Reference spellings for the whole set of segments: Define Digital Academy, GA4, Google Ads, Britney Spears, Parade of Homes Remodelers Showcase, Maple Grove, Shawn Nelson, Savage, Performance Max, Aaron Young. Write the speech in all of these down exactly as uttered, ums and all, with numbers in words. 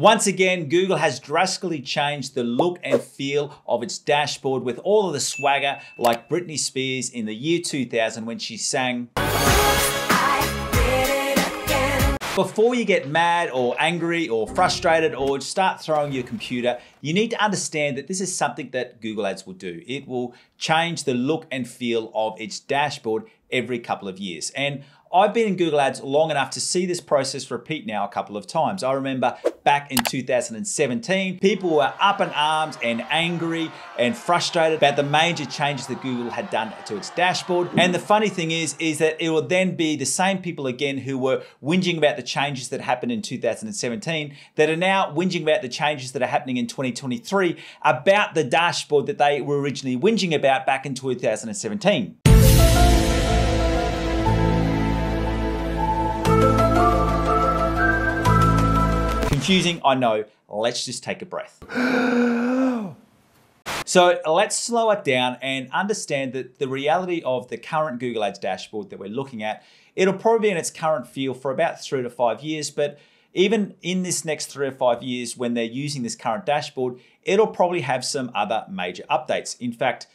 Once again, Google has drastically changed the look and feel of its dashboard with all of the swagger, like Britney Spears in the year two thousand when she sang. Before you get mad or angry or frustrated or start throwing your computer, you need to understand that this is something that Google Ads will do. It will change the look and feel of its dashboard every couple of years. And I've been in Google Ads long enough to see this process repeat now a couple of times. I remember back in two thousand seventeen, people were up in arms and angry and frustrated about the major changes that Google had done to its dashboard. And the funny thing is, is that it will then be the same people again who were whinging about the changes that happened in two thousand seventeen that are now whinging about the changes that are happening in twenty twenty-three about the dashboard that they were originally whinging about back in two thousand seventeen. Confusing, I know. Let's just take a breath. So let's slow it down and understand that the reality of the current Google Ads dashboard that we're looking at, it'll probably be in its current feel for about three to five years, but even in this next three or five years when they're using this current dashboard, it'll probably have some other major updates. In fact,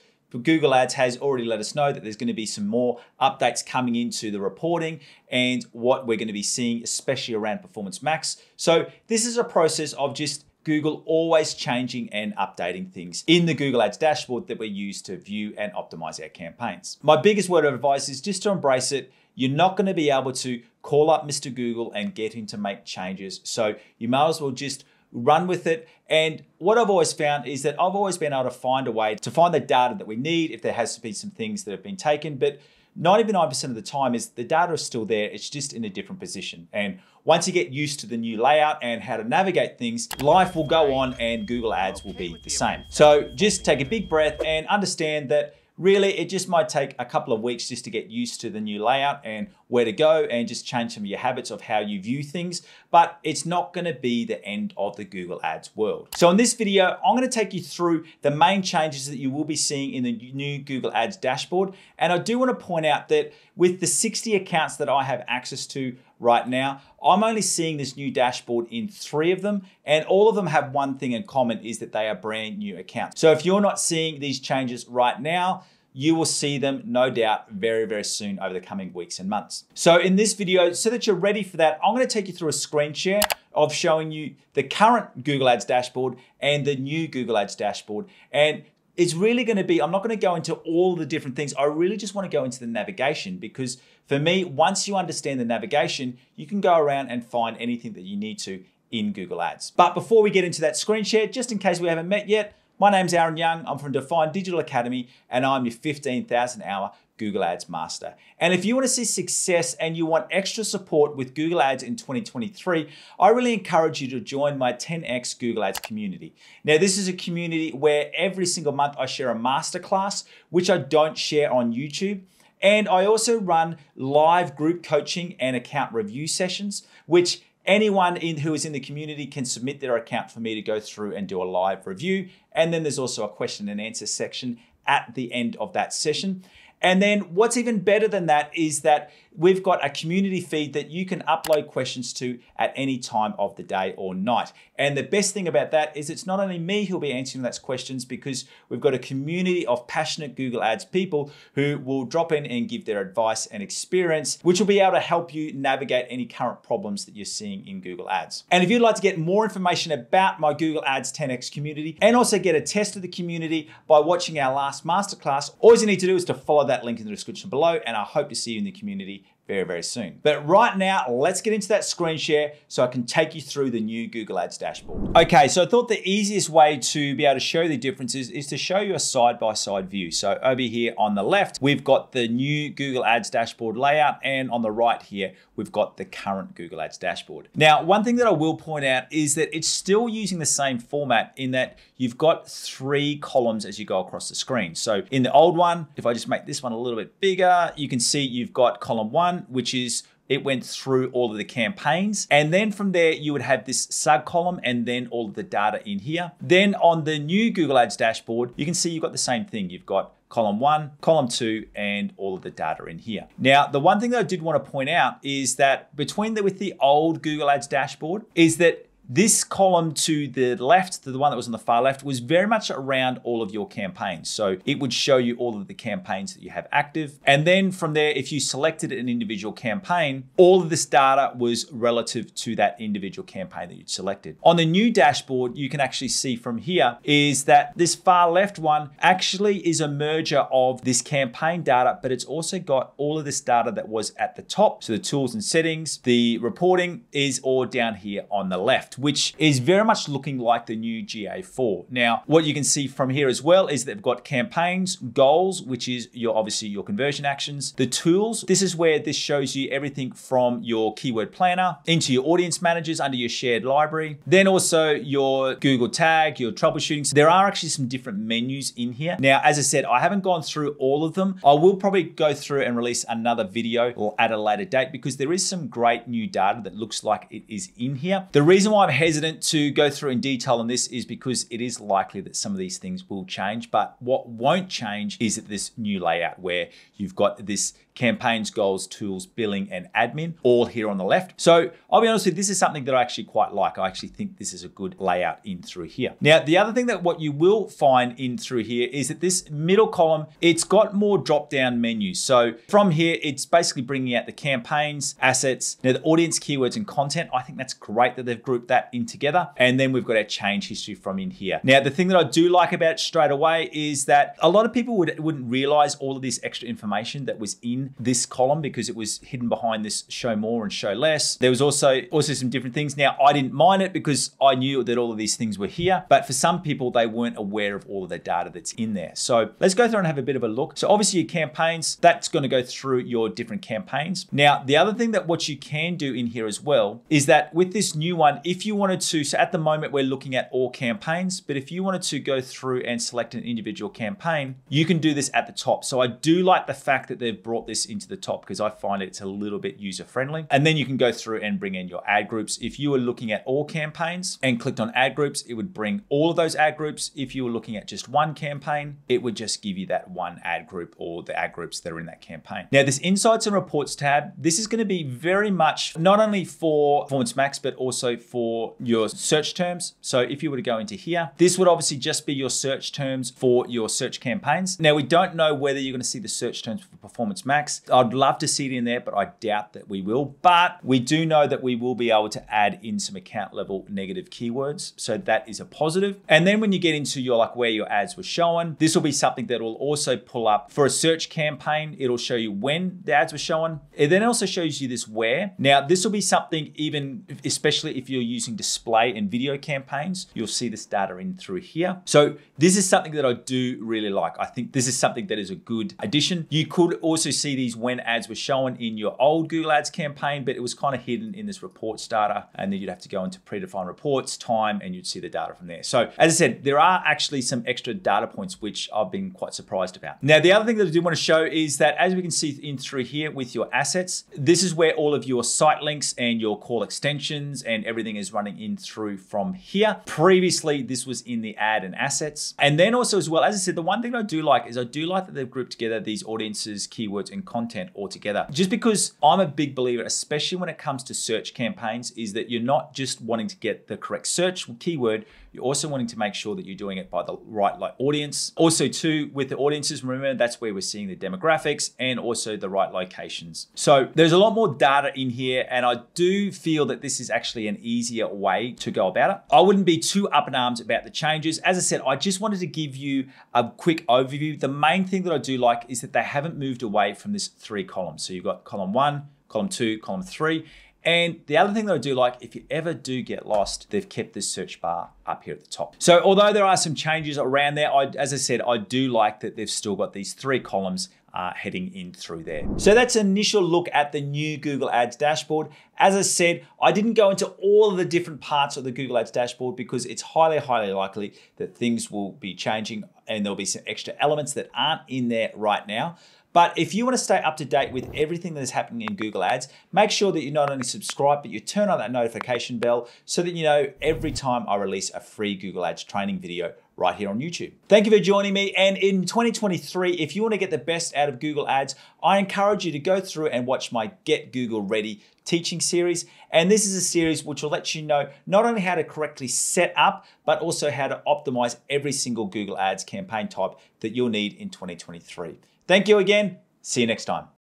Google Ads has already let us know that there's going to be some more updates coming into the reporting and what we're going to be seeing, especially around Performance Max. So this is a process of just Google always changing and updating things in the Google Ads dashboard that we use to view and optimize our campaigns. My biggest word of advice is just to embrace it. You're not going to be able to call up Mister Google and get him to make changes. So you might as well just run with it. And what I've always found is that I've always been able to find a way to find the data that we need if there has to be some things that have been taken, but ninety-nine percent of the time is the data is still there, it's just in a different position. And once you get used to the new layout and how to navigate things, life will go on and Google Ads will be the same. So just take a big breath and understand that really, it just might take a couple of weeks just to get used to the new layout and where to go and just change some of your habits of how you view things, but it's not gonna be the end of the Google Ads world. So in this video, I'm gonna take you through the main changes that you will be seeing in the new Google Ads dashboard. And I do wanna point out that with the sixty accounts that I have access to right now, I'm only seeing this new dashboard in three of them, and all of them have one thing in common, is that they are brand new accounts. So if you're not seeing these changes right now, you will see them, no doubt, very, very soon over the coming weeks and months. So in this video, so that you're ready for that, I'm gonna take you through a screen share of showing you the current Google Ads dashboard and the new Google Ads dashboard. And it's really gonna be, I'm not gonna go into all the different things. I really just wanna go into the navigation, because for me, once you understand the navigation, you can go around and find anything that you need to in Google Ads. But before we get into that screen share, just in case we haven't met yet, my name's Aaron Young, I'm from Define Digital Academy, and I'm your fifteen thousand hour Google Ads master. And if you wanna see success and you want extra support with Google Ads in twenty twenty-three, I really encourage you to join my ten X Google Ads community. Now, this is a community where every single month I share a masterclass, which I don't share on YouTube. And I also run live group coaching and account review sessions, which anyone in, who is in the community can submit their account for me to go through and do a live review. And then there's also a question and answer section at the end of that session. And then what's even better than that is that we've got a community feed that you can upload questions to at any time of the day or night. And the best thing about that is it's not only me who'll be answering those questions, because we've got a community of passionate Google Ads people who will drop in and give their advice and experience, which will be able to help you navigate any current problems that you're seeing in Google Ads. And if you'd like to get more information about my Google Ads ten X community and also get a test of the community by watching our last masterclass, all you need to do is to follow that link in the description below, and I hope to see you in the community very, very soon. But right now, let's get into that screen share so I can take you through the new Google Ads dashboard. Okay, so I thought the easiest way to be able to show the differences is to show you a side-by-side view. So over here on the left, we've got the new Google Ads dashboard layout, and on the right here, we've got the current Google Ads dashboard. Now, one thing that I will point out is that it's still using the same format in that you've got three columns as you go across the screen. So in the old one, if I just make this one a little bit bigger, you can see you've got column one, which is it went through all of the campaigns. And then from there, you would have this sub column and then all of the data in here. Then on the new Google Ads dashboard, you can see you've got the same thing. You've got column one, column two, and all of the data in here. Now, the one thing that I did want to point out is that between the, with the old Google Ads dashboard is that This column to the left, the one that was on the far left, was very much around all of your campaigns. So it would show you all of the campaigns that you have active. And then from there, if you selected an individual campaign, all of this data was relative to that individual campaign that you'd selected. On the new dashboard, you can actually see from here is that this far left one actually is a merger of this campaign data, but it's also got all of this data that was at the top. So the tools and settings, the reporting is all down here on the left, which is very much looking like the new G A four. Now, what you can see from here as well is they've got campaigns, goals, which is your obviously your conversion actions, the tools. This is where this shows you everything from your keyword planner into your audience managers under your shared library. Then also your Google tag, your troubleshooting. So there are actually some different menus in here. Now, as I said, I haven't gone through all of them. I will probably go through and release another video or at a later date because there is some great new data that looks like it is in here. The reason why I'm hesitant to go through in detail on this is because it is likely that some of these things will change, but what won't change is that this new layout where you've got this campaigns, goals, tools, billing, and admin all here on the left. So I'll be honest with you, this is something that I actually quite like. I actually think this is a good layout in through here. Now, the other thing that what you will find in through here is that this middle column, it's got more drop-down menus. So from here, it's basically bringing out the campaigns, assets, now the audience, keywords, and content. I think that's great that they've grouped that in together. And then we've got our change history from in here. Now, the thing that I do like about it straight away is that a lot of people would, wouldn't realize all of this extra information that was in this column because it was hidden behind this show more and show less. There was also, also some different things. Now, I didn't mind it because I knew that all of these things were here, but for some people, they weren't aware of all of the data that's in there. So let's go through and have a bit of a look. So obviously your campaigns, that's gonna go through your different campaigns. Now, the other thing that what you can do in here as well is that with this new one, if you wanted to, so at the moment we're looking at all campaigns, but if you wanted to go through and select an individual campaign, you can do this at the top. So I do like the fact that they've brought this into the top because I find it's a little bit user-friendly. And then you can go through and bring in your ad groups. If you were looking at all campaigns and clicked on ad groups, it would bring all of those ad groups. If you were looking at just one campaign, it would just give you that one ad group or the ad groups that are in that campaign. Now, this Insights and Reports tab, this is going to be very much not only for Performance Max, but also for your search terms. So if you were to go into here, this would obviously just be your search terms for your search campaigns. Now, we don't know whether you're going to see the search terms for Performance Max. I'd love to see it in there, but I doubt that we will. But we do know that we will be able to add in some account level negative keywords. So that is a positive. And then when you get into your like where your ads were shown, this will be something that will also pull up for a search campaign. It'll show you when the ads were shown. It then also shows you this where. Now, this will be something even, especially if you're using display and video campaigns, you'll see this data in through here. So this is something that I do really like. I think this is something that is a good addition. You could also see these when ads were shown in your old Google Ads campaign, but it was kind of hidden in this reports data. And then you'd have to go into predefined reports, time, and you'd see the data from there. So as I said, there are actually some extra data points, which I've been quite surprised about. Now, the other thing that I do want to show is that as we can see in through here with your assets, this is where all of your site links and your call extensions and everything is running in through from here. Previously, this was in the ad and assets. And then also as well, as I said, the one thing that I do like is I do like that they've grouped together these audiences, keywords, and content altogether. Just because I'm a big believer, especially when it comes to search campaigns, is that you're not just wanting to get the correct search keyword, you're also wanting to make sure that you're doing it by the right like audience. Also too, with the audiences, remember that's where we're seeing the demographics and also the right locations. So there's a lot more data in here and I do feel that this is actually an easier way to go about it. I wouldn't be too up in arms about the changes. As I said, I just wanted to give you a quick overview. The main thing that I do like is that they haven't moved away from this three columns. So you've got column one, column two, column three. And the other thing that I do like, if you ever do get lost, they've kept this search bar up here at the top. So although there are some changes around there, I, as I said, I do like that they've still got these three columns Uh, heading in through there. So that's an initial look at the new Google Ads dashboard. As I said, I didn't go into all of the different parts of the Google Ads dashboard because it's highly, highly likely that things will be changing and there'll be some extra elements that aren't in there right now. But if you want to stay up to date with everything that is happening in Google Ads, make sure that you not only subscribe, but you turn on that notification bell so that you know every time I release a free Google Ads training video right here on YouTube. Thank you for joining me. And in twenty twenty-three, if you want to get the best out of Google Ads, I encourage you to go through and watch my Get Google Ready teaching series. And this is a series which will let you know not only how to correctly set up, but also how to optimize every single Google Ads campaign type that you'll need in twenty twenty-three. Thank you again. See you next time.